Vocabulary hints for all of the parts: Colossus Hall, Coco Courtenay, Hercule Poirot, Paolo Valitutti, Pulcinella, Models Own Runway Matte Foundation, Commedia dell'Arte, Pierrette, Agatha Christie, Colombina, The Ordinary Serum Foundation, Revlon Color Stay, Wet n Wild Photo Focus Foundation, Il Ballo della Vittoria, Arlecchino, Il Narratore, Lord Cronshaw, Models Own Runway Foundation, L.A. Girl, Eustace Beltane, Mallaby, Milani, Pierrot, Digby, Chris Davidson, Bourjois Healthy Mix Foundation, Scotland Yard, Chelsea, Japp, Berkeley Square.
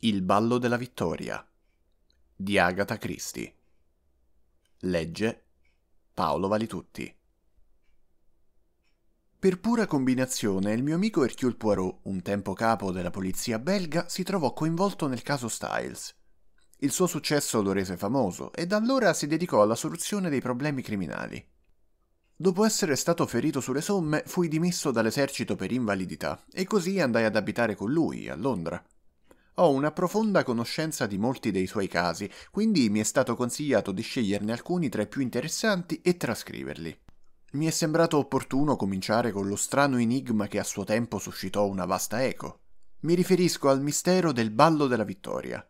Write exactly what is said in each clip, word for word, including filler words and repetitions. Il Ballo della Vittoria di Agatha Christie. Legge Paolo Valitutti. Per pura combinazione, il mio amico Hercule Poirot, un tempo capo della polizia belga, si trovò coinvolto nel caso Styles. Il suo successo lo rese famoso e da allora si dedicò alla soluzione dei problemi criminali. Dopo essere stato ferito sulle somme, fui dimesso dall'esercito per invalidità e così andai ad abitare con lui, a Londra. Ho una profonda conoscenza di molti dei suoi casi, quindi mi è stato consigliato di sceglierne alcuni tra i più interessanti e trascriverli. Mi è sembrato opportuno cominciare con lo strano enigma che a suo tempo suscitò una vasta eco. Mi riferisco al mistero del Ballo della Vittoria.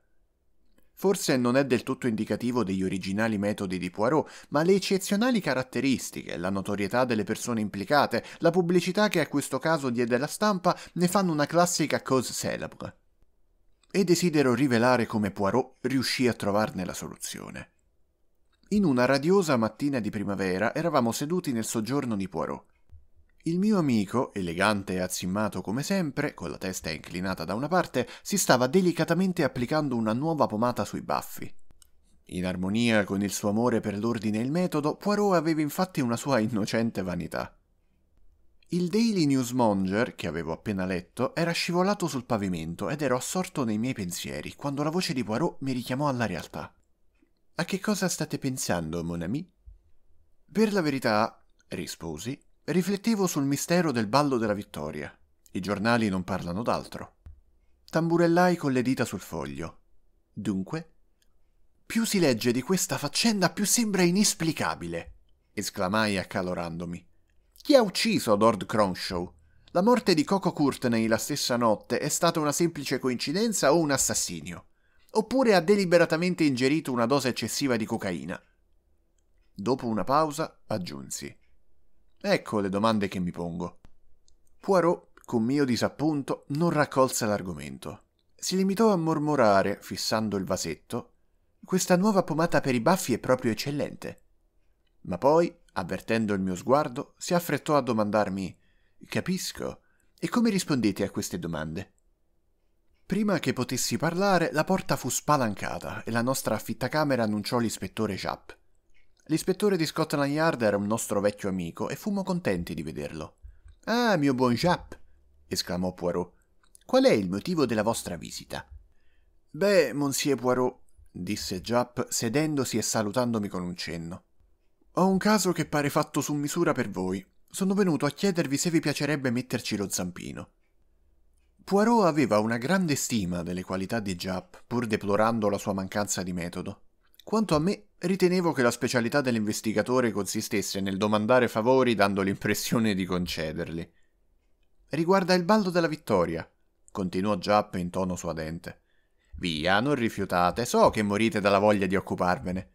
Forse non è del tutto indicativo degli originali metodi di Poirot, ma le eccezionali caratteristiche, la notorietà delle persone implicate, la pubblicità che a questo caso diede la stampa ne fanno una classica cause célèbre. E desidero rivelare come Poirot riuscì a trovarne la soluzione. In una radiosa mattina di primavera eravamo seduti nel soggiorno di Poirot. Il mio amico, elegante e azzimmato come sempre, con la testa inclinata da una parte, si stava delicatamente applicando una nuova pomata sui baffi. In armonia con il suo amore per l'ordine e il metodo, Poirot aveva infatti una sua innocente vanità. Il Daily Newsmonger, che avevo appena letto, era scivolato sul pavimento ed ero assorto nei miei pensieri, quando la voce di Poirot mi richiamò alla realtà. «A che cosa state pensando, mon ami?» «Per la verità», risposi, «riflettevo sul mistero del Ballo della Vittoria. I giornali non parlano d'altro». Tamburellai con le dita sul foglio. «Dunque?» «Più si legge di questa faccenda, più sembra inesplicabile», esclamai accalorandomi. «Chi ha ucciso Lord Cronshaw? La morte di Coco Courtenay la stessa notte è stata una semplice coincidenza o un assassinio? Oppure ha deliberatamente ingerito una dose eccessiva di cocaina?» Dopo una pausa, aggiunsi: «Ecco le domande che mi pongo». Poirot, con mio disappunto, non raccolse l'argomento. Si limitò a mormorare, fissando il vasetto: «Questa nuova pomata per i baffi è proprio eccellente». Ma poi, avvertendo il mio sguardo, si affrettò a domandarmi: «Capisco. E come rispondete a queste domande?» Prima che potessi parlare, la porta fu spalancata e la nostra affittacamera annunciò l'ispettore Japp. L'ispettore di Scotland Yard era un nostro vecchio amico e fummo contenti di vederlo. «Ah, mio buon Japp!» esclamò Poirot. «Qual è il motivo della vostra visita?» «Beh, monsieur Poirot», disse Japp, sedendosi e salutandomi con un cenno, «ho un caso che pare fatto su misura per voi. Sono venuto a chiedervi se vi piacerebbe metterci lo zampino». Poirot aveva una grande stima delle qualità di Japp, pur deplorando la sua mancanza di metodo. Quanto a me, ritenevo che la specialità dell'investigatore consistesse nel domandare favori dando l'impressione di concederli. «Riguarda il Ballo della Vittoria», continuò Japp in tono suadente. «Via, non rifiutate, so che morite dalla voglia di occuparvene».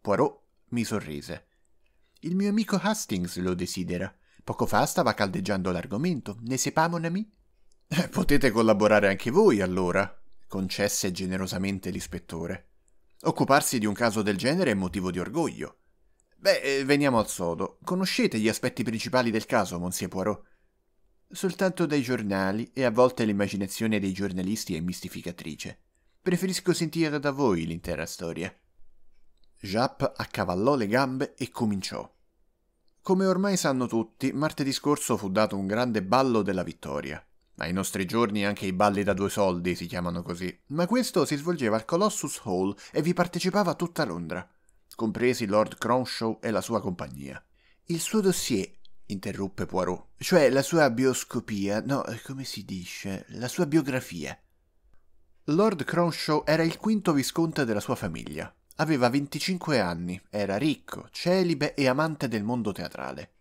Poirot mi sorrise. «Il mio amico Hastings lo desidera. Poco fa stava caldeggiando l'argomento. Ne sepamo, mon ami?» «Potete collaborare anche voi, allora», concesse generosamente l'ispettore. «Occuparsi di un caso del genere è motivo di orgoglio». «Beh, veniamo al sodo. Conoscete gli aspetti principali del caso, monsieur Poirot?» «Soltanto dai giornali, e a volte l'immaginazione dei giornalisti è mistificatrice. Preferisco sentire da voi l'intera storia». Japp accavallò le gambe e cominciò. Come ormai sanno tutti, martedì scorso fu dato un grande Ballo della Vittoria. Ai nostri giorni anche i balli da due soldi si chiamano così, ma questo si svolgeva al Colossus Hall e vi partecipava tutta Londra, compresi Lord Cronshaw e la sua compagnia. «Il suo dossier», interruppe Poirot, «cioè la sua bioscopia, no, come si dice, la sua biografia». Lord Cronshaw era il quinto visconte della sua famiglia, aveva venticinque anni, era ricco, celibe e amante del mondo teatrale.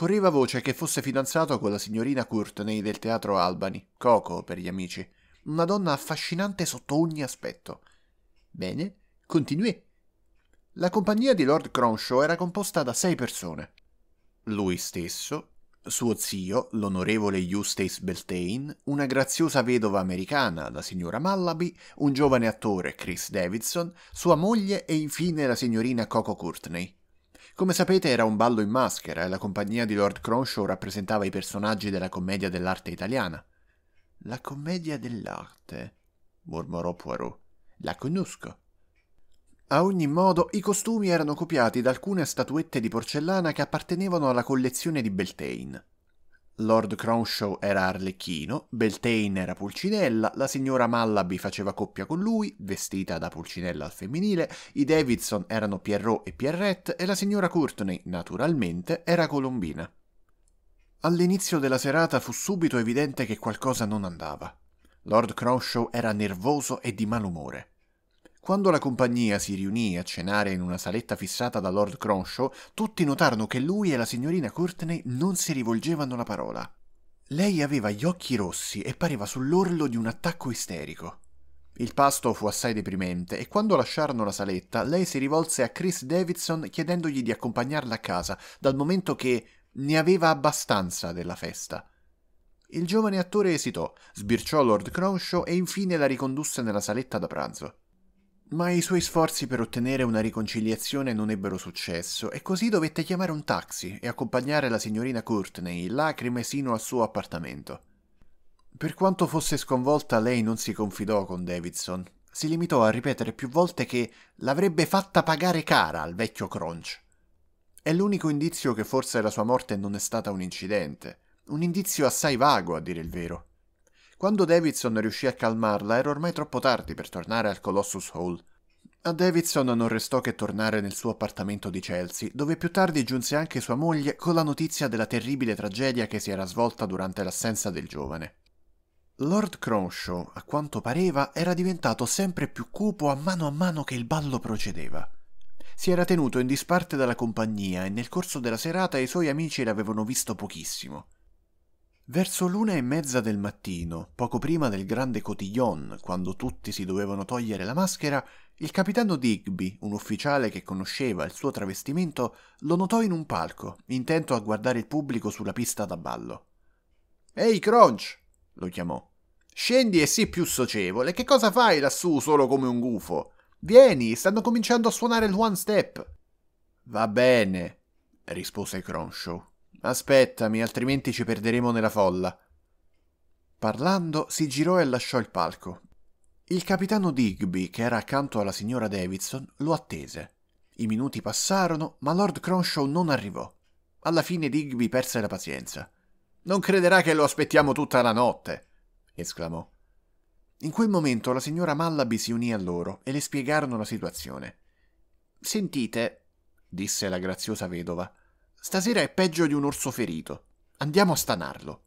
Correva voce che fosse fidanzato con la signorina Courtenay del teatro Albany, Coco per gli amici, una donna affascinante sotto ogni aspetto. «Bene, continui». La compagnia di Lord Cronshaw era composta da sei persone: lui stesso, suo zio, l'onorevole Eustace Beltane, una graziosa vedova americana, la signora Mallaby, un giovane attore, Chris Davidson, sua moglie e infine la signorina Coco Courtenay. Come sapete, era un ballo in maschera e la compagnia di Lord Cronshaw rappresentava i personaggi della Commedia dell'Arte italiana. «La Commedia dell'Arte», mormorò Poirot. La conosco. A ogni modo, i costumi erano copiati da alcune statuette di porcellana che appartenevano alla collezione di Beltane. Lord Cronshaw era Arlecchino, Beltane era Pulcinella, la signora Mallaby faceva coppia con lui, vestita da Pulcinella al femminile, i Davidson erano Pierrot e Pierrette e la signora Courtenay, naturalmente, era Colombina. All'inizio della serata fu subito evidente che qualcosa non andava. Lord Cronshaw era nervoso e di malumore. Quando la compagnia si riunì a cenare in una saletta fissata da Lord Cronshaw, tutti notarono che lui e la signorina Courtenay non si rivolgevano la parola. Lei aveva gli occhi rossi e pareva sull'orlo di un attacco isterico. Il pasto fu assai deprimente e quando lasciarono la saletta, lei si rivolse a Chris Davidson chiedendogli di accompagnarla a casa, dal momento che ne aveva abbastanza della festa. Il giovane attore esitò, sbirciò Lord Cronshaw e infine la ricondusse nella saletta da pranzo. Ma i suoi sforzi per ottenere una riconciliazione non ebbero successo e così dovette chiamare un taxi e accompagnare la signorina Courtenay in lacrime sino al suo appartamento. Per quanto fosse sconvolta, lei non si confidò con Davidson. Si limitò a ripetere più volte che l'avrebbe fatta pagare cara al vecchio Crunch. È l'unico indizio che forse la sua morte non è stata un incidente, un indizio assai vago a dire il vero. Quando Davidson riuscì a calmarla era ormai troppo tardi per tornare al Colossus Hall. A Davidson non restò che tornare nel suo appartamento di Chelsea, dove più tardi giunse anche sua moglie con la notizia della terribile tragedia che si era svolta durante l'assenza del giovane. Lord Cronshaw, a quanto pareva, era diventato sempre più cupo a mano a mano che il ballo procedeva. Si era tenuto in disparte dalla compagnia e nel corso della serata i suoi amici l'avevano visto pochissimo. Verso l'una e mezza del mattino, poco prima del grande cotillon, quando tutti si dovevano togliere la maschera, il capitano Digby, un ufficiale che conosceva il suo travestimento, lo notò in un palco, intento a guardare il pubblico sulla pista da ballo. «Ehi, Crunch!» lo chiamò. «Scendi e sii più socievole, che cosa fai lassù solo come un gufo? Vieni, stanno cominciando a suonare il one step!» «Va bene», rispose Cronshaw. «Aspettami, altrimenti ci perderemo nella folla». Parlando, si girò e lasciò il palco. Il capitano Digby, che era accanto alla signora Davidson, lo attese. I minuti passarono, ma Lord Cronshaw non arrivò. Alla fine Digby perse la pazienza. «Non crederà che lo aspettiamo tutta la notte!» esclamò. In quel momento la signora Mallaby si unì a loro e le spiegarono la situazione. «Sentite», disse la graziosa vedova, «stasera è peggio di un orso ferito. Andiamo a stanarlo».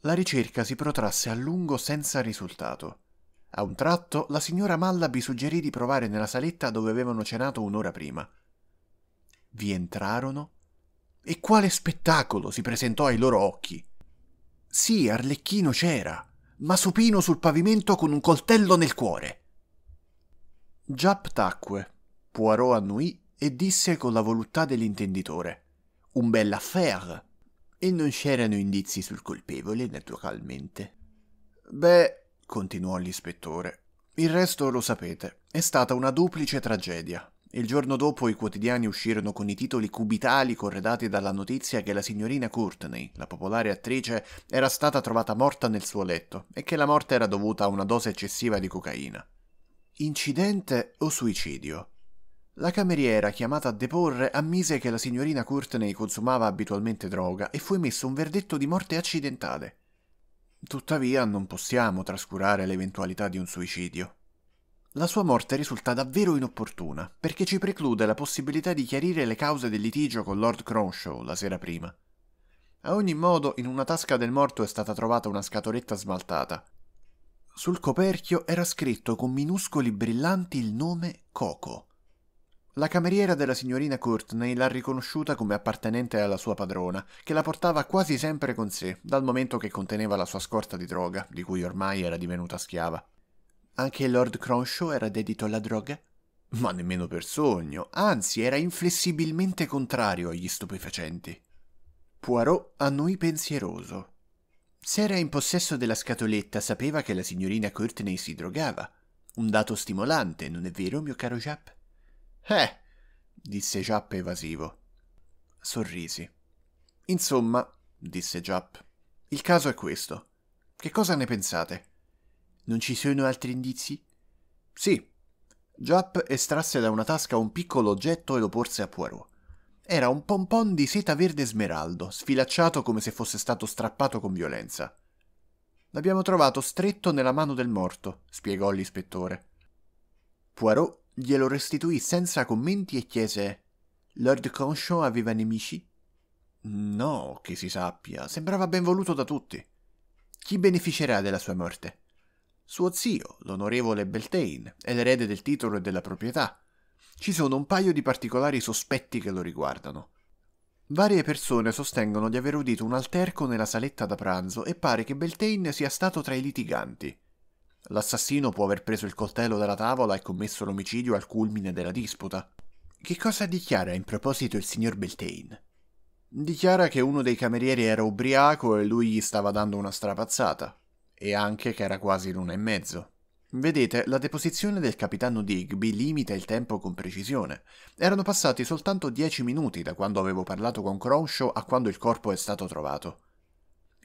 La ricerca si protrasse a lungo senza risultato. A un tratto la signora Mallaby suggerì di provare nella saletta dove avevano cenato un'ora prima. Vi entrarono e quale spettacolo si presentò ai loro occhi! Sì, Arlecchino c'era, ma supino sul pavimento con un coltello nel cuore. Japp tacque, Poirot annuì e disse con la voluttà dell'intenditore: «Un bel affaire!» E non c'erano indizi sul colpevole, naturalmente. «Beh», continuò l'ispettore, «il resto lo sapete. È stata una duplice tragedia. Il giorno dopo i quotidiani uscirono con i titoli cubitali corredati dalla notizia che la signorina Courtenay, la popolare attrice, era stata trovata morta nel suo letto e che la morte era dovuta a una dose eccessiva di cocaina. Incidente o suicidio?» La cameriera, chiamata a deporre, ammise che la signorina Courtenay consumava abitualmente droga e fu emesso un verdetto di morte accidentale. Tuttavia non possiamo trascurare l'eventualità di un suicidio. La sua morte risulta davvero inopportuna, perché ci preclude la possibilità di chiarire le cause del litigio con Lord Cronshaw la sera prima. A ogni modo, in una tasca del morto è stata trovata una scatoletta smaltata. Sul coperchio era scritto con minuscoli brillanti il nome Coco. La cameriera della signorina Courtenay l'ha riconosciuta come appartenente alla sua padrona, che la portava quasi sempre con sé, dal momento che conteneva la sua scorta di droga, di cui ormai era divenuta schiava. Anche Lord Cronshaw era dedito alla droga? Ma nemmeno per sogno, anzi era inflessibilmente contrario agli stupefacenti. Poirot annuì pensieroso. Se era in possesso della scatoletta, sapeva che la signorina Courtenay si drogava. Un dato stimolante, non è vero, mio caro Japp? «Eh!» disse Japp evasivo. Sorrisi. «Insomma», disse Japp, «il caso è questo. Che cosa ne pensate?» Non ci sono altri indizi? Sì. Japp estrasse da una tasca un piccolo oggetto e lo porse a Poirot. Era un pompon di seta verde smeraldo, sfilacciato come se fosse stato strappato con violenza. L'abbiamo trovato stretto nella mano del morto, spiegò l'ispettore. Poirot glielo restituì senza commenti e chiese: Lord Cronshaw aveva nemici? No, che si sappia, sembrava ben voluto da tutti. Chi beneficerà della sua morte? Suo zio, l'onorevole Beltane, è l'erede del titolo e della proprietà. Ci sono un paio di particolari sospetti che lo riguardano. Varie persone sostengono di aver udito un alterco nella saletta da pranzo e pare che Beltane sia stato tra i litiganti. L'assassino può aver preso il coltello dalla tavola e commesso l'omicidio al culmine della disputa. Che cosa dichiara in proposito il signor Beltane? Dichiara che uno dei camerieri era ubriaco e lui gli stava dando una strapazzata. E anche che era quasi l'una e mezzo. Vedete, la deposizione del capitano Digby limita il tempo con precisione. Erano passati soltanto dieci minuti da quando avevo parlato con Cronshaw a quando il corpo è stato trovato.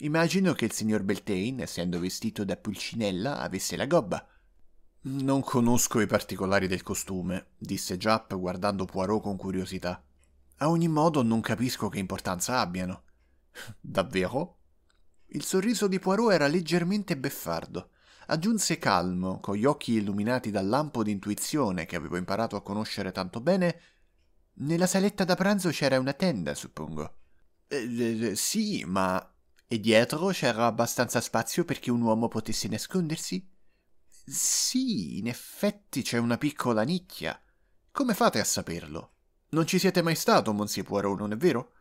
Immagino che il signor Beltane, essendo vestito da Pulcinella, avesse la gobba. Non conosco i particolari del costume, disse Japp guardando Poirot con curiosità. A ogni modo non capisco che importanza abbiano. Davvero? Il sorriso di Poirot era leggermente beffardo. Aggiunse calmo, con gli occhi illuminati dal lampo di intuizione che avevo imparato a conoscere tanto bene, «Nella saletta da pranzo c'era una tenda, suppongo». Eh, eh, «Sì, ma... e dietro c'era abbastanza spazio perché un uomo potesse nascondersi?» «Sì, in effetti c'è una piccola nicchia. Come fate a saperlo? Non ci siete mai stato, Monsieur Poirot, non è vero?»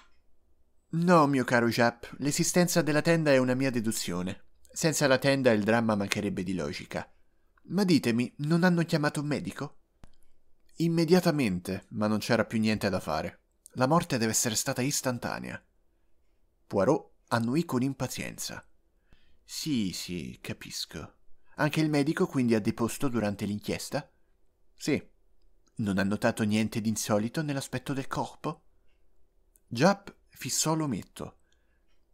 «No, mio caro Japp, l'esistenza della tenda è una mia deduzione». Senza la tenda il dramma mancherebbe di logica. Ma ditemi, non hanno chiamato un medico? Immediatamente, ma non c'era più niente da fare. La morte deve essere stata istantanea. Poirot annuì con impazienza. Sì, sì, capisco. Anche il medico quindi ha deposto durante l'inchiesta? Sì. Non ha notato niente di insolito nell'aspetto del corpo? Japp fissò l'ometto.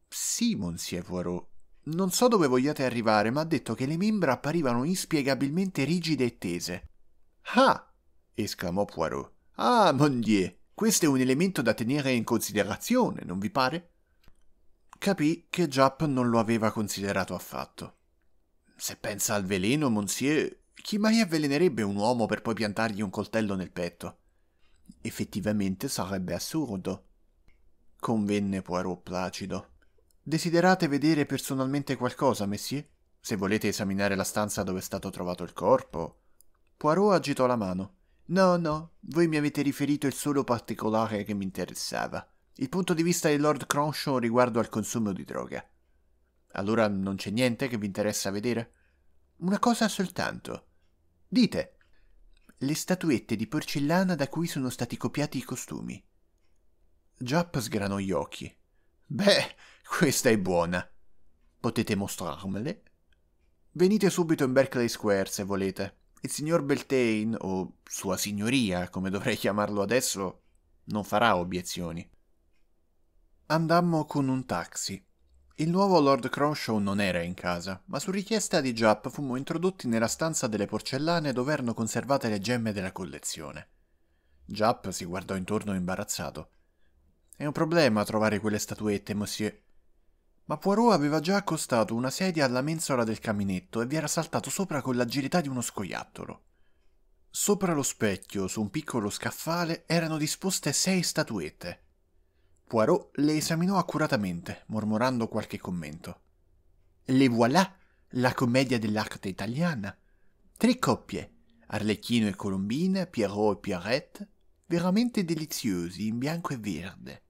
Sì, Monsieur Poirot. Non so dove vogliate arrivare, ma ha detto che le membra apparivano inspiegabilmente rigide e tese. «Ah!» esclamò Poirot. «Ah, mon Dieu! Questo è un elemento da tenere in considerazione, non vi pare?» Capì che Japp non lo aveva considerato affatto. «Se pensa al veleno, Monsieur, chi mai avvelenerebbe un uomo per poi piantargli un coltello nel petto?» «Effettivamente sarebbe assurdo», convenne Poirot placido. «Desiderate vedere personalmente qualcosa, Monsieur? Se volete esaminare la stanza dove è stato trovato il corpo...» Poirot agitò la mano. «No, no, voi mi avete riferito il solo particolare che mi interessava. Il punto di vista di Lord Cronshaw riguardo al consumo di droga. Allora non c'è niente che vi interessa vedere?» «Una cosa soltanto. Dite! Le statuette di porcellana da cui sono stati copiati i costumi.» Japp sgranò gli occhi. «Beh... questa è buona. Potete mostrarmele? Venite subito in Berkeley Square se volete. Il signor Beltane, o sua signoria, come dovrei chiamarlo adesso, non farà obiezioni.» Andammo con un taxi. Il nuovo Lord Cronshaw non era in casa, ma su richiesta di Japp fummo introdotti nella stanza delle porcellane dove erano conservate le gemme della collezione. Japp si guardò intorno imbarazzato. «È un problema trovare quelle statuette, Monsieur». Ma Poirot aveva già accostato una sedia alla mensola del caminetto e vi era saltato sopra con l'agilità di uno scoiattolo. Sopra lo specchio, su un piccolo scaffale, erano disposte sei statuette. Poirot le esaminò accuratamente, mormorando qualche commento. «Le voilà! La commedia dell'arte italiana! Tre coppie, Arlecchino e Colombina, Pierrot e Pierrette, veramente deliziosi, in bianco e verde.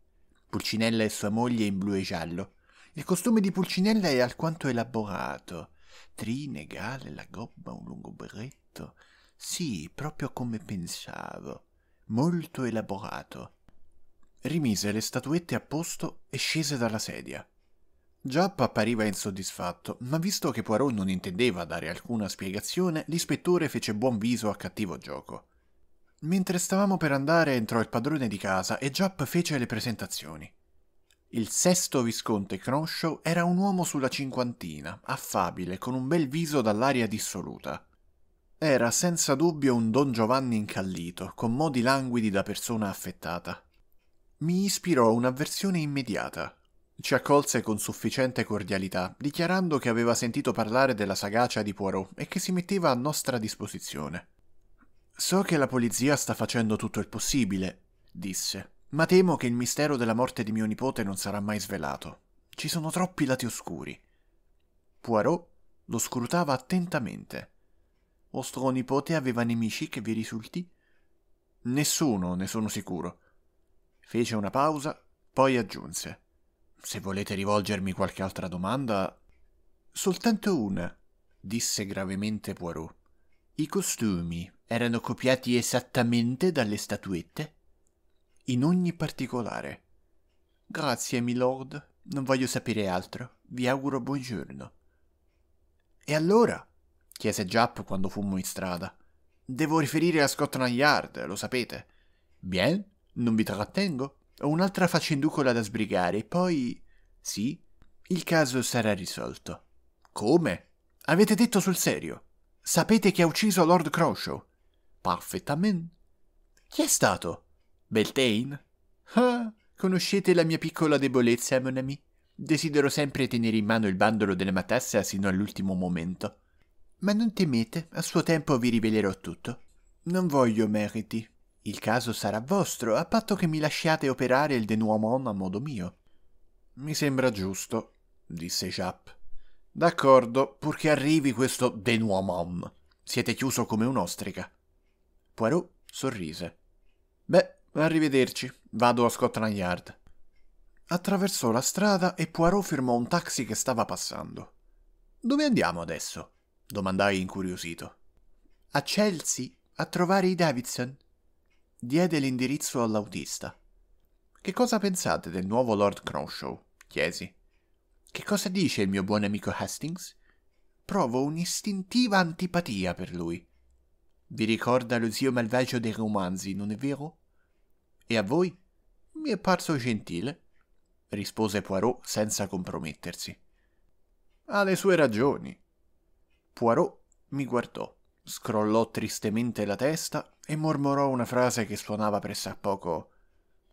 Pulcinella e sua moglie in blu e giallo. Il costume di Pulcinella è alquanto elaborato. Trine, gale, la gobba, un lungo berretto. Sì, proprio come pensavo. Molto elaborato.» Rimise le statuette a posto e scese dalla sedia. Japp appariva insoddisfatto, ma visto che Poirot non intendeva dare alcuna spiegazione, l'ispettore fece buon viso a cattivo gioco. Mentre stavamo per andare entrò il padrone di casa e Japp fece le presentazioni. Il sesto visconte Cronshaw era un uomo sulla cinquantina, affabile, con un bel viso dall'aria dissoluta. Era senza dubbio un Don Giovanni incallito, con modi languidi da persona affettata. Mi ispirò un'avversione immediata. Ci accolse con sufficiente cordialità, dichiarando che aveva sentito parlare della sagacia di Poirot e che si metteva a nostra disposizione. «So che la polizia sta facendo tutto il possibile», disse, «ma temo che il mistero della morte di mio nipote non sarà mai svelato. Ci sono troppi lati oscuri». Poirot lo scrutava attentamente. «Vostro nipote aveva nemici che vi risulti?» «Nessuno, ne sono sicuro». Fece una pausa, poi aggiunse. «Se volete rivolgermi qualche altra domanda...» «Soltanto una», disse gravemente Poirot. «I costumi erano copiati esattamente dalle statuette?» «In ogni particolare». «Grazie, milord. Non voglio sapere altro. Vi auguro buongiorno». «E allora?» chiese Japp quando fummo in strada. «Devo riferire a Scotland Yard, lo sapete». «Bien, non vi trattengo. Ho un'altra facenducola da sbrigare e poi...» «Sì, il caso sarà risolto». «Come? Avete detto sul serio? Sapete chi ha ucciso Lord Cronshaw?» «Perfettamente». «Chi è stato? Beltane?» «Ah, conoscete la mia piccola debolezza, mon ami. Desidero sempre tenere in mano il bandolo della matassa sino all'ultimo momento. Ma non temete, a suo tempo vi rivelerò tutto. Non voglio meriti. Il caso sarà vostro, a patto che mi lasciate operare il denouement a modo mio». «Mi sembra giusto», disse Japp. «D'accordo, purché arrivi questo denouement. Siete chiuso come un'ostrica». Poirot sorrise. «Beh, arrivederci. Vado a Scotland Yard». Attraversò la strada e Poirot fermò un taxi che stava passando. «Dove andiamo adesso?» domandai incuriosito. «A Chelsea, a trovare i Davidson». Diede l'indirizzo all'autista. «Che cosa pensate del nuovo Lord Cronshaw?» chiesi. «Che cosa dice il mio buon amico Hastings?» «Provo un'istintiva antipatia per lui». «Vi ricorda lo zio malvagio dei romanzi, non è vero?» «E a voi?» «Mi è parso gentile», rispose Poirot senza compromettersi. «Ha le sue ragioni». Poirot mi guardò, scrollò tristemente la testa e mormorò una frase che suonava pressappoco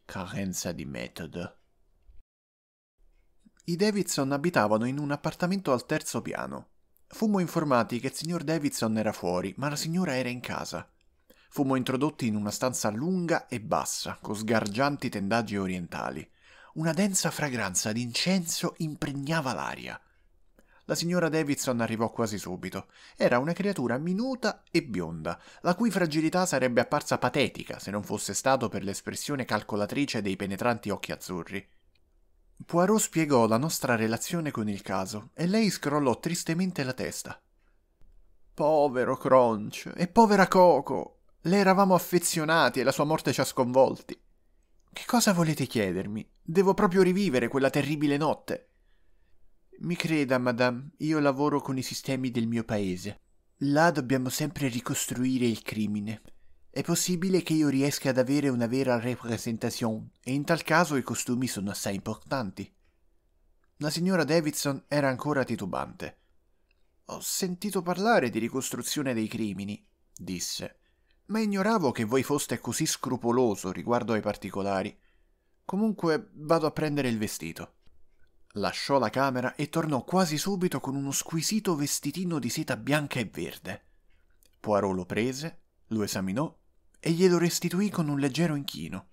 «carenza di metodo». I Davidson abitavano in un appartamento al terzo piano. Fummo informati che il signor Davidson era fuori, ma la signora era in casa. Fummo introdotti in una stanza lunga e bassa, con sgargianti tendaggi orientali. Una densa fragranza di incenso impregnava l'aria. La signora Davidson arrivò quasi subito. Era una creatura minuta e bionda, la cui fragilità sarebbe apparsa patetica se non fosse stato per l'espressione calcolatrice dei penetranti occhi azzurri. Poirot spiegò la nostra relazione con il caso e lei scrollò tristemente la testa. «Povero Crunch e povera Coco! Le eravamo affezionati e la sua morte ci ha sconvolti». «Che cosa volete chiedermi? Devo proprio rivivere quella terribile notte». «Mi creda, madame, io lavoro con i sistemi del mio paese. Là dobbiamo sempre ricostruire il crimine. È possibile che io riesca ad avere una vera representazione, e in tal caso i costumi sono assai importanti». La signora Davidson era ancora titubante. «Ho sentito parlare di ricostruzione dei crimini», disse, «ma ignoravo che voi foste così scrupoloso riguardo ai particolari. Comunque vado a prendere il vestito». Lasciò la camera e tornò quasi subito con uno squisito vestitino di seta bianca e verde. Poirot lo prese, lo esaminò e glielo restituì con un leggero inchino.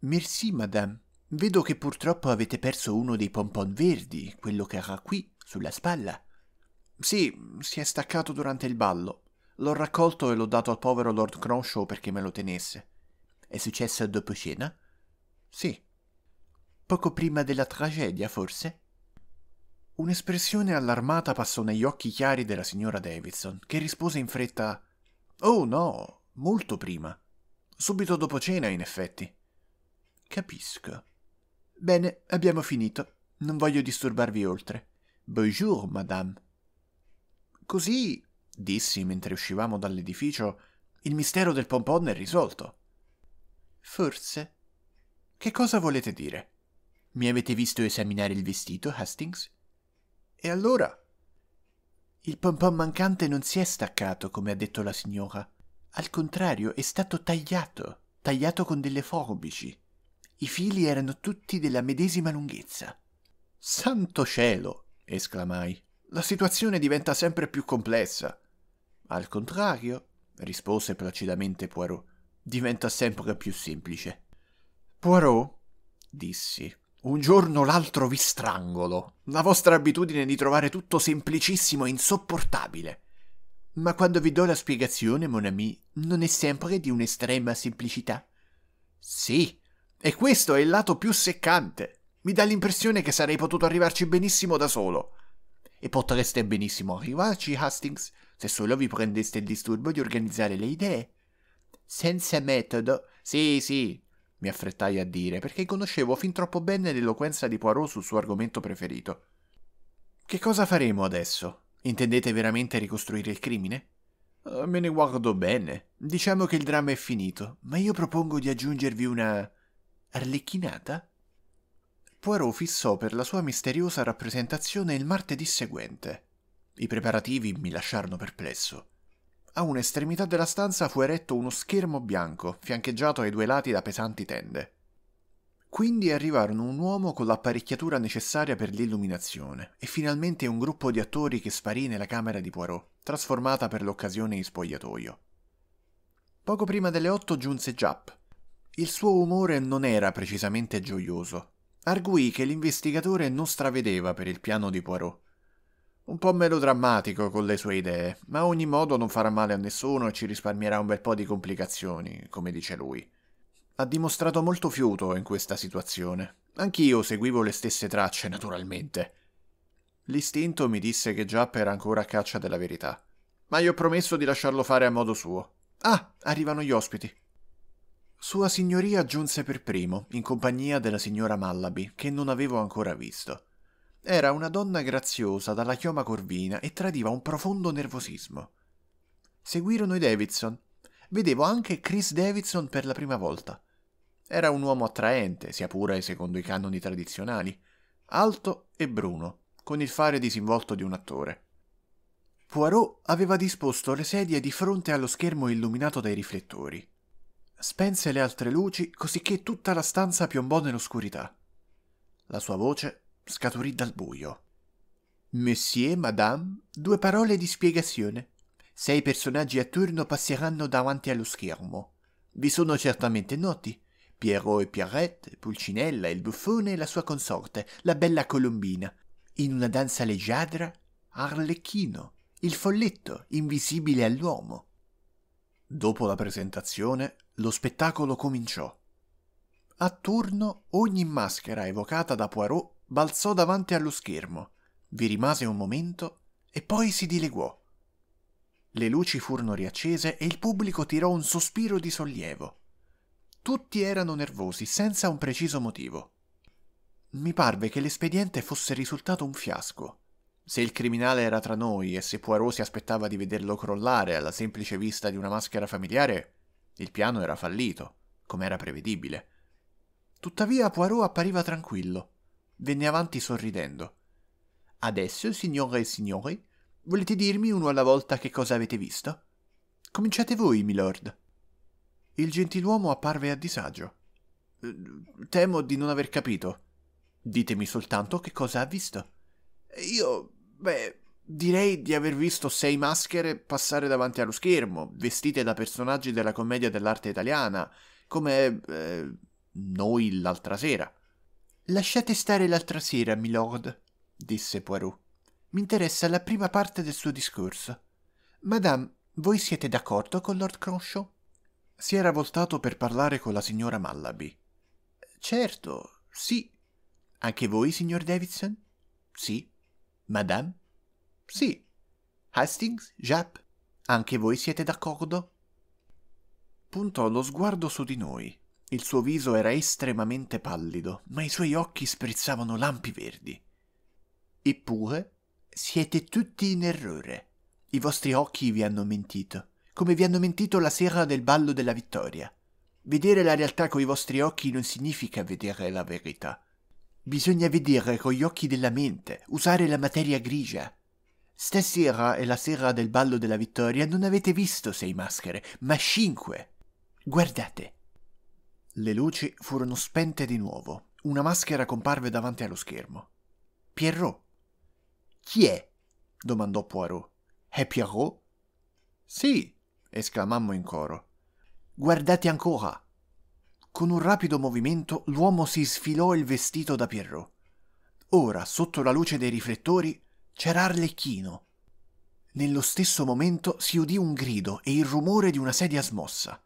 «Merci, madame. Vedo che purtroppo avete perso uno dei pompon verdi, quello che era qui, sulla spalla». «Sì, si è staccato durante il ballo. L'ho raccolto e l'ho dato al povero Lord Cronshaw perché me lo tenesse». «È successo dopo cena?» «Sì». «Poco prima della tragedia, forse?» Un'espressione allarmata passò negli occhi chiari della signora Davidson, che rispose in fretta «Oh no, molto prima. Subito dopo cena, in effetti». «Capisco. Bene, abbiamo finito. Non voglio disturbarvi oltre. Bonjour, madame». «Così», dissi mentre uscivamo dall'edificio, «il mistero del pompon è risolto». «Forse». «Che cosa volete dire?» Mi avete visto esaminare il vestito, Hastings? E allora? Il pompon mancante non si è staccato, come ha detto la signora. Al contrario, è stato tagliato, tagliato con delle forbici. I fili erano tutti della medesima lunghezza. «Santo cielo!» esclamai. «La situazione diventa sempre più complessa!» «Al contrario», rispose placidamente Poirot, «diventa sempre più semplice». «Poirot», dissi, «un giorno o l'altro vi strangolo. La vostra abitudine di trovare tutto semplicissimo è insopportabile. Ma quando vi do la spiegazione, mon ami, non è sempre di un'estrema semplicità?» «Sì, e questo è il lato più seccante. Mi dà l'impressione che sarei potuto arrivarci benissimo da solo». «E potreste benissimo arrivarci, Hastings, se solo vi prendeste il disturbo di organizzare le idee». «Senza metodo?» «Sì, sì», mi affrettai a dire, perché conoscevo fin troppo bene l'eloquenza di Poirot sul suo argomento preferito. «Che cosa faremo adesso? Intendete veramente ricostruire il crimine?» Uh, «Me ne guardo bene. Diciamo che il dramma è finito, ma io propongo di aggiungervi una... arlecchinata?» Poirot fissò per la sua misteriosa rappresentazione il martedì seguente. I preparativi mi lasciarono perplesso. A un'estremità della stanza fu eretto uno schermo bianco, fiancheggiato ai due lati da pesanti tende. Quindi arrivarono un uomo con l'apparecchiatura necessaria per l'illuminazione e finalmente un gruppo di attori che sparì nella camera di Poirot, trasformata per l'occasione in spogliatoio. Poco prima delle otto giunse Japp. Il suo umore non era precisamente gioioso. Arguì che l'investigatore non stravedeva per il piano di Poirot. Un po' melodrammatico con le sue idee, ma a ogni modo non farà male a nessuno e ci risparmierà un bel po' di complicazioni, come dice lui. Ha dimostrato molto fiuto in questa situazione. Anch'io seguivo le stesse tracce, naturalmente. L'istinto mi disse che Japp era ancora a caccia della verità, ma io ho promesso di lasciarlo fare a modo suo. Ah, arrivano gli ospiti. Sua signoria giunse per primo, in compagnia della signora Mallaby, che non avevo ancora visto. Era una donna graziosa, dalla chioma corvina, e tradiva un profondo nervosismo. Seguirono i Davidson. Vedevo anche Chris Davidson per la prima volta. Era un uomo attraente, sia pure secondo i canoni tradizionali, alto e bruno, con il fare disinvolto di un attore. Poirot aveva disposto le sedie di fronte allo schermo illuminato dai riflettori. Spense le altre luci, cosicché tutta la stanza piombò nell'oscurità. La sua voce scaturì dal buio. «Monsieur, madame, due parole di spiegazione. Sei personaggi a turno passeranno davanti allo schermo. Vi sono certamente noti: Pierrot e Pierrette, Pulcinella, il buffone e la sua consorte, la bella Colombina. In una danza leggiadra, Arlecchino, il folletto, invisibile all'uomo». Dopo la presentazione, lo spettacolo cominciò. A turno ogni maschera evocata da Poirot balzò davanti allo schermo, vi rimase un momento e poi si dileguò. Le luci furono riaccese e il pubblico tirò un sospiro di sollievo. Tutti erano nervosi, senza un preciso motivo. Mi parve che l'espediente fosse risultato un fiasco. Se il criminale era tra noi e se Poirot si aspettava di vederlo crollare alla semplice vista di una maschera familiare, il piano era fallito, come era prevedibile. Tuttavia Poirot appariva tranquillo. Venne avanti sorridendo. «Adesso, signore e signori, volete dirmi uno alla volta che cosa avete visto? Cominciate voi, milord». Il gentiluomo apparve a disagio. «Temo di non aver capito. Ditemi soltanto che cosa ha visto». «Io, beh, direi di aver visto sei maschere passare davanti allo schermo, vestite da personaggi della Commedia dell'Arte italiana, come eh, noi l'altra sera». «Lasciate stare l'altra sera, milord», disse Poirot. «Mi interessa la prima parte del suo discorso. Madame, voi siete d'accordo con Lord Cronshaw?» Si era voltato per parlare con la signora Mallaby. «Certo, sì». «Anche voi, signor Davidson?» «Sì». «Madame?» «Sì». «Hastings? Japp? Anche voi siete d'accordo?» Puntò lo sguardo su di noi. Il suo viso era estremamente pallido, ma i suoi occhi sprizzavano lampi verdi. «Eppure, siete tutti in errore. I vostri occhi vi hanno mentito, come vi hanno mentito la sera del Ballo della Vittoria. Vedere la realtà coi vostri occhi non significa vedere la verità. Bisogna vedere con gli occhi della mente, usare la materia grigia. Stasera e la sera del ballo della Vittoria non avete visto sei maschere, ma cinque. Guardate. Le luci furono spente di nuovo. Una maschera comparve davanti allo schermo. Pierrot. Chi è? Domandò Poirot. È Pierrot? Sì, esclamammo in coro. Guardate ancora. Con un rapido movimento l'uomo si sfilò il vestito da Pierrot. Ora, sotto la luce dei riflettori, c'era Arlecchino. Nello stesso momento si udì un grido e il rumore di una sedia smossa.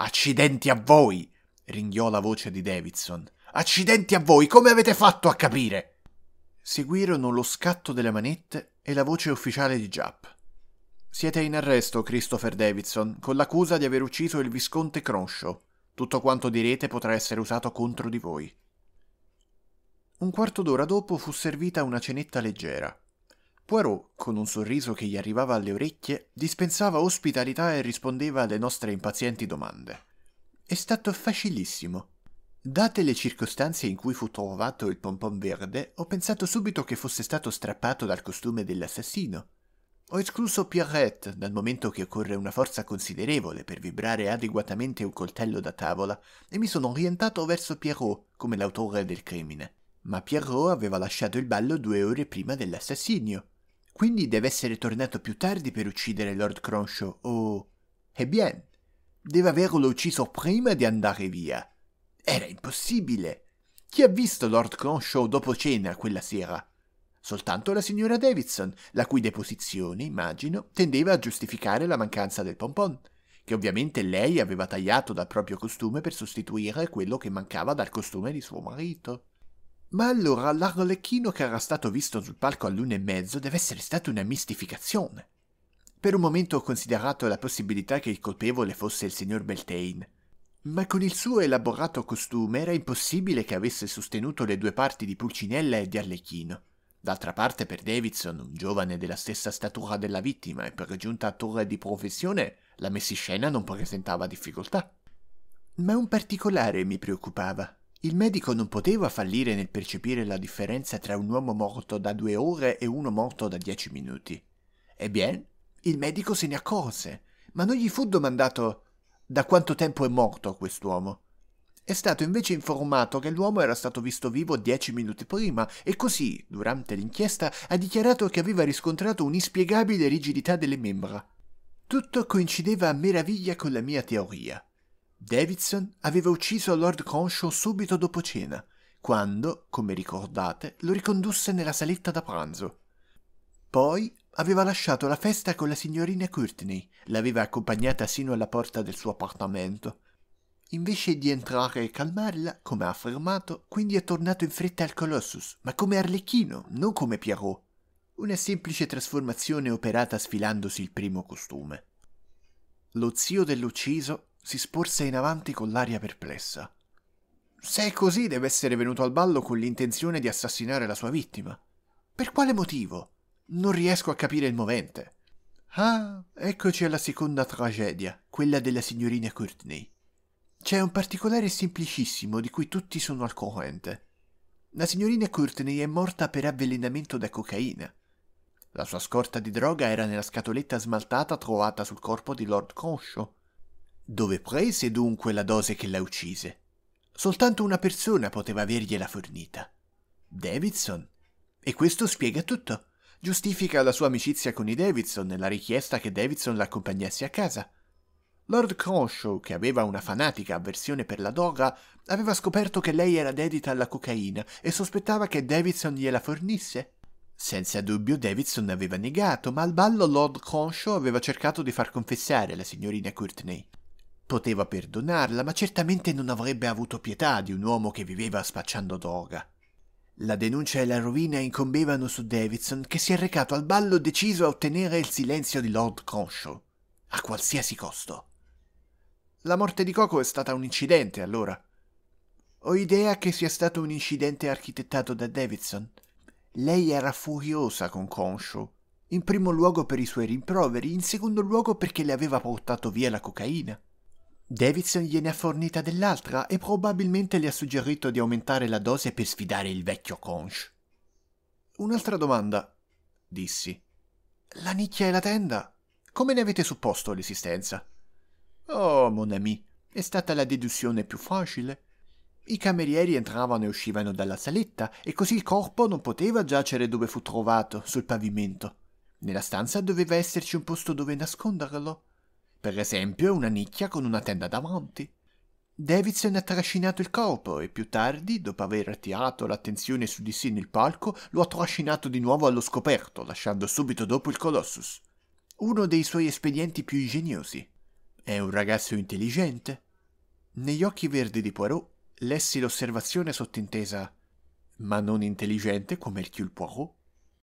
«Accidenti a voi!» ringhiò la voce di Davidson. «Accidenti a voi! Come avete fatto a capire?» Seguirono lo scatto delle manette e la voce ufficiale di Japp. «Siete in arresto, Christopher Davidson, con l'accusa di aver ucciso il visconte Cronshaw. Tutto quanto direte potrà essere usato contro di voi». Un quarto d'ora dopo fu servita una cenetta leggera. Poirot, con un sorriso che gli arrivava alle orecchie, dispensava ospitalità e rispondeva alle nostre impazienti domande. «È stato facilissimo. Date le circostanze in cui fu trovato il pompon verde, ho pensato subito che fosse stato strappato dal costume dell'assassino. Ho escluso Pierrette, dal momento che occorre una forza considerevole per vibrare adeguatamente un coltello da tavola, e mi sono orientato verso Pierrot come l'autore del crimine. Ma Pierrot aveva lasciato il ballo due ore prima dell'assassinio, quindi deve essere tornato più tardi per uccidere Lord Cronshaw, o... Ebbene, deve averlo ucciso prima di andare via. Era impossibile. Chi ha visto Lord Cronshaw dopo cena quella sera? Soltanto la signora Davidson, la cui deposizione, immagino, tendeva a giustificare la mancanza del pompon, che ovviamente lei aveva tagliato dal proprio costume per sostituire quello che mancava dal costume di suo marito. Ma allora l'Arlecchino che era stato visto sul palco all'una e mezzo deve essere stata una mistificazione. Per un momento ho considerato la possibilità che il colpevole fosse il signor Beltane, ma con il suo elaborato costume era impossibile che avesse sostenuto le due parti di Pulcinella e di Arlecchino. D'altra parte per Davidson, un giovane della stessa statura della vittima e per giunta attore di professione, la messiscena non presentava difficoltà. Ma un particolare mi preoccupava. Il medico non poteva fallire nel percepire la differenza tra un uomo morto da due ore e uno morto da dieci minuti. Ebbene, il medico se ne accorse, ma non gli fu domandato da quanto tempo è morto quest'uomo. È stato invece informato che l'uomo era stato visto vivo dieci minuti prima e così, durante l'inchiesta, ha dichiarato che aveva riscontrato un'inspiegabile rigidità delle membra. Tutto coincideva a meraviglia con la mia teoria. Davidson aveva ucciso Lord Cronshaw subito dopo cena, quando, come ricordate, lo ricondusse nella saletta da pranzo. Poi aveva lasciato la festa con la signorina Courtenay, l'aveva accompagnata sino alla porta del suo appartamento. Invece di entrare e calmarla, come ha affermato, quindi è tornato in fretta al Colossus, ma come Arlecchino, non come Pierrot. Una semplice trasformazione operata sfilandosi il primo costume. Lo zio dell'ucciso si sporse in avanti con l'aria perplessa. Se è così, deve essere venuto al ballo con l'intenzione di assassinare la sua vittima. Per quale motivo? Non riesco a capire il movente. Ah, eccoci alla seconda tragedia, quella della signorina Courtenay. C'è un particolare semplicissimo di cui tutti sono al corrente. La signorina Courtenay è morta per avvelenamento da cocaina. La sua scorta di droga era nella scatoletta smaltata trovata sul corpo di Lord Cronshaw. Dove prese dunque la dose che la uccise? Soltanto una persona poteva avergliela fornita. Davidson. E questo spiega tutto. Giustifica la sua amicizia con i Davidson e la richiesta che Davidson l'accompagnasse a casa. Lord Cronshaw, che aveva una fanatica avversione per la droga, aveva scoperto che lei era dedita alla cocaina e sospettava che Davidson gliela fornisse. Senza dubbio Davidson aveva negato, ma al ballo Lord Cronshaw aveva cercato di far confessare la signorina Courtenay. Poteva perdonarla, ma certamente non avrebbe avuto pietà di un uomo che viveva spacciando droga. La denuncia e la rovina incombevano su Davidson, che si è recato al ballo deciso a ottenere il silenzio di Lord Cronshaw, a qualsiasi costo. La morte di Coco è stata un incidente, allora. Ho idea che sia stato un incidente architettato da Davidson. Lei era furiosa con Cronshaw, in primo luogo per i suoi rimproveri, in secondo luogo perché le aveva portato via la cocaina. Davidson gliene ha fornita dell'altra e probabilmente le ha suggerito di aumentare la dose per sfidare il vecchio Conch. Un'altra domanda, dissi. La nicchia e la tenda? Come ne avete supposto l'esistenza? Oh, mon ami, è stata la deduzione più facile. I camerieri entravano e uscivano dalla saletta e così il corpo non poteva giacere dove fu trovato, sul pavimento. Nella stanza doveva esserci un posto dove nasconderlo. Per esempio una nicchia con una tenda davanti. Davidson ha trascinato il corpo e più tardi, dopo aver attirato l'attenzione su di sé nel palco, lo ha trascinato di nuovo allo scoperto, lasciando subito dopo il Colossus. Uno dei suoi espedienti più ingegnosi. È un ragazzo intelligente. Negli occhi verdi di Poirot lessi l'osservazione sottintesa, ma non intelligente come Hercule Poirot.